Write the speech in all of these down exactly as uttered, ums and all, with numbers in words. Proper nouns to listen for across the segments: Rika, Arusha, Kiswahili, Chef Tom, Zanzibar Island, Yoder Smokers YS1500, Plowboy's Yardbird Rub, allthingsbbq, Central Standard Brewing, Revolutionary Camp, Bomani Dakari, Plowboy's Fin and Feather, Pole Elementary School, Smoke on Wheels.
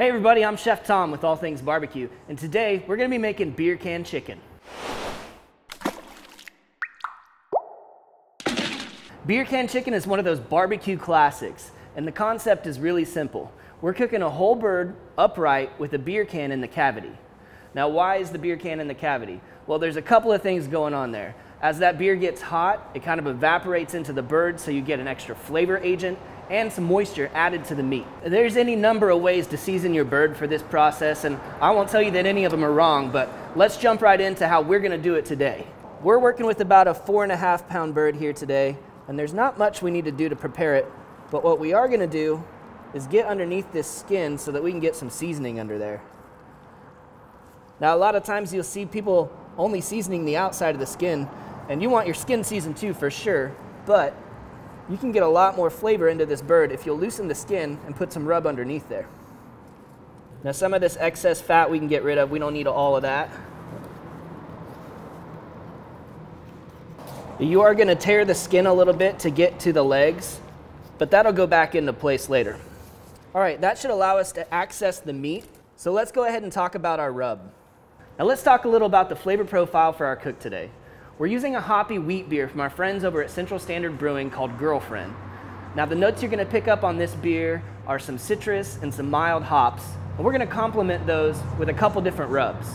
Hey everybody, I'm Chef Tom with All Things Barbecue, and today we're going to be making beer can chicken. Beer can chicken is one of those barbecue classics, and the concept is really simple. We're cooking a whole bird upright with a beer can in the cavity. Now why is the beer can in the cavity? Well, there's a couple of things going on there. As that beer gets hot, it kind of evaporates into the bird, so you get an extra flavor agent and some moisture added to the meat. There's any number of ways to season your bird for this process, and I won't tell you that any of them are wrong, but let's jump right into how we're gonna do it today. We're working with about a four and a half pound bird here today, and there's not much we need to do to prepare it, but what we are gonna do is get underneath this skin so that we can get some seasoning under there. Now, a lot of times you'll see people only seasoning the outside of the skin, and you want your skin seasoned too for sure, but you can get a lot more flavor into this bird if you'll loosen the skin and put some rub underneath there. Now, some of this excess fat we can get rid of. We don't need all of that. You are gonna tear the skin a little bit to get to the legs, but that'll go back into place later. All right, that should allow us to access the meat. So let's go ahead and talk about our rub. Now let's talk a little about the flavor profile for our cook today. We're using a hoppy wheat beer from our friends over at Central Standard Brewing called Girlfriend. Now the notes you're gonna pick up on this beer are some citrus and some mild hops, and we're gonna complement those with a couple different rubs.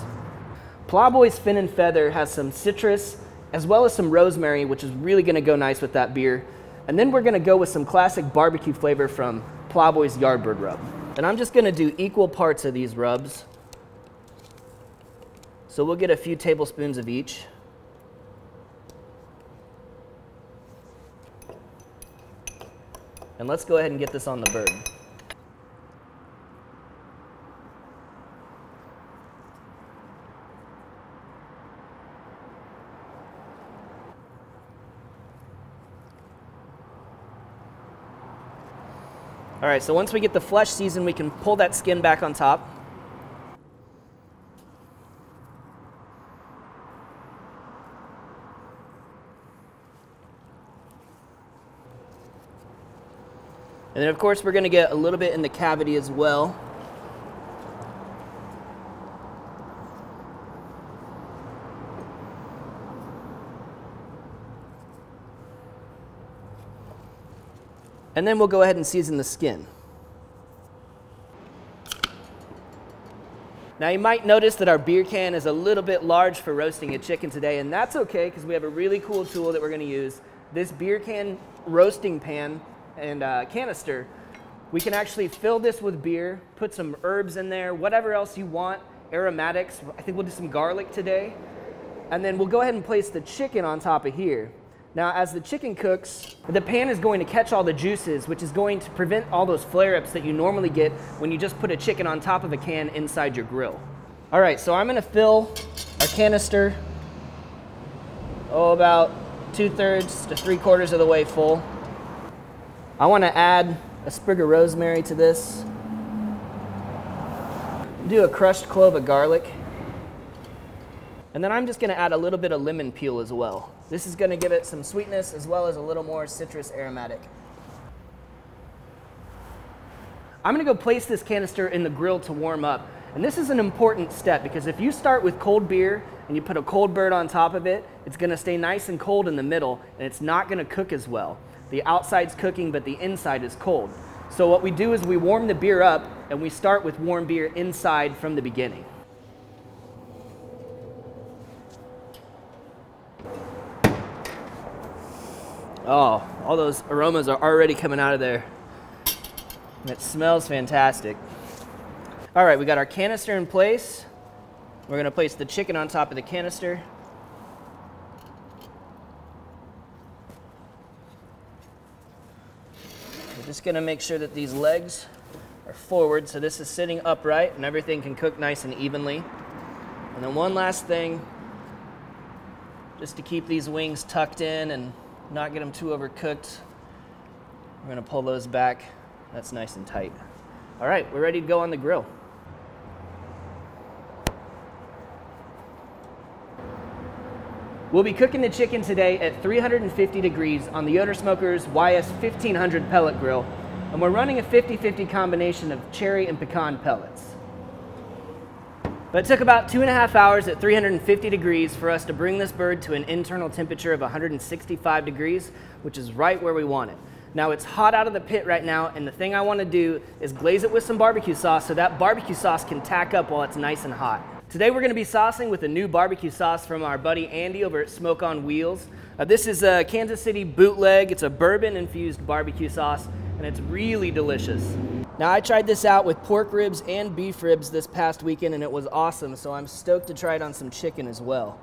Plowboy's Fin and Feather has some citrus as well as some rosemary, which is really gonna go nice with that beer. And then we're gonna go with some classic barbecue flavor from Plowboy's Yardbird Rub. And I'm just gonna do equal parts of these rubs. So we'll get a few tablespoons of each. And let's go ahead and get this on the bird. All right, so once we get the flesh seasoned, we can pull that skin back on top. And then of course we're gonna get a little bit in the cavity as well. And then we'll go ahead and season the skin. Now you might notice that our beer can is a little bit large for roasting a chicken today, and that's okay because we have a really cool tool that we're gonna use. This beer can roasting pan and uh, canister, we can actually fill this with beer, put some herbs in there, whatever else you want, aromatics. I think we'll do some garlic today. And then we'll go ahead and place the chicken on top of here. Now, as the chicken cooks, the pan is going to catch all the juices, which is going to prevent all those flare-ups that you normally get when you just put a chicken on top of a can inside your grill. All right, so I'm gonna fill our canister, oh, about two thirds to three quarters of the way full. I want to add a sprig of rosemary to this. Do a crushed clove of garlic. And then I'm just going to add a little bit of lemon peel as well. This is going to give it some sweetness as well as a little more citrus aromatic. I'm going to go place this canister in the grill to warm up. And this is an important step because if you start with cold beer and you put a cold bird on top of it, it's going to stay nice and cold in the middle and it's not going to cook as well. The outside's cooking, but the inside is cold. So what we do is we warm the beer up and we start with warm beer inside from the beginning. Oh, all those aromas are already coming out of there. And it smells fantastic. All right, we got our canister in place. We're gonna place the chicken on top of the canister. Just gonna make sure that these legs are forward so this is sitting upright and everything can cook nice and evenly. And then one last thing, just to keep these wings tucked in and not get them too overcooked, we're gonna pull those back. That's nice and tight. All right, we're ready to go on the grill. We'll be cooking the chicken today at three hundred fifty degrees on the Yoder Smokers Y S fifteen hundred pellet grill. And we're running a fifty fifty combination of cherry and pecan pellets. But it took about two and a half hours at three hundred fifty degrees for us to bring this bird to an internal temperature of one hundred sixty-five degrees, which is right where we want it. Now it's hot out of the pit right now, and the thing I want to do is glaze it with some barbecue sauce so that barbecue sauce can tack up while it's nice and hot. Today we're going to be saucing with a new barbecue sauce from our buddy Andy over at Smoke on Wheels. Uh, this is a Kansas City bootleg. It's a bourbon infused barbecue sauce, and it's really delicious. Now I tried this out with pork ribs and beef ribs this past weekend, and it was awesome, so I'm stoked to try it on some chicken as well.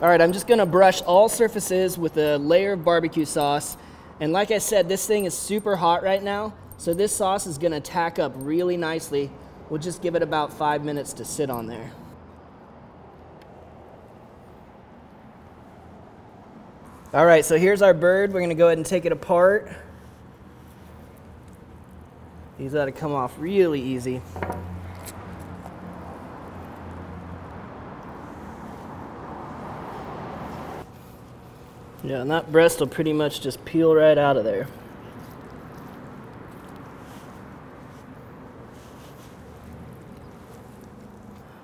All right, I'm just going to brush all surfaces with a layer of barbecue sauce. And like I said, this thing is super hot right now, so this sauce is going to tack up really nicely. We'll just give it about five minutes to sit on there. All right, so here's our bird. We're going to go ahead and take it apart. These ought to come off really easy. Yeah, and that breast will pretty much just peel right out of there.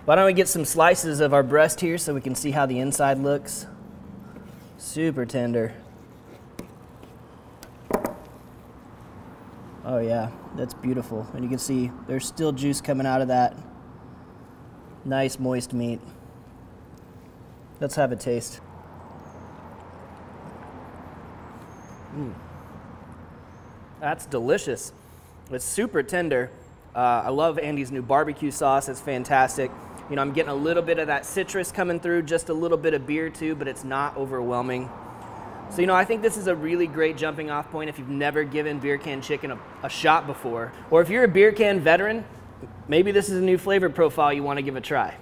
Why don't we get some slices of our breast here so we can see how the inside looks? Super tender. Oh yeah, that's beautiful. And you can see there's still juice coming out of that. Nice moist meat. Let's have a taste. Mm. That's delicious. It's super tender. Uh, I love Andy's new barbecue sauce. It's fantastic. You know, I'm getting a little bit of that citrus coming through, just a little bit of beer too, but it's not overwhelming. So, you know, I think this is a really great jumping off point if you've never given beer can chicken a, a shot before. Or if you're a beer can veteran, maybe this is a new flavor profile you want to give a try.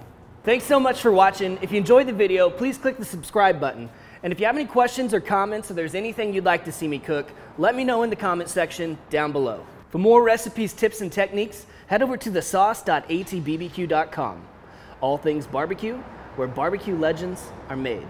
Thanks so much for watching. If you enjoyed the video, please click the subscribe button. And if you have any questions or comments, or there's anything you'd like to see me cook, let me know in the comment section down below. For more recipes, tips, and techniques, head over to the sauce dot a t b b q dot com. All Things Barbecue, where barbecue legends are made.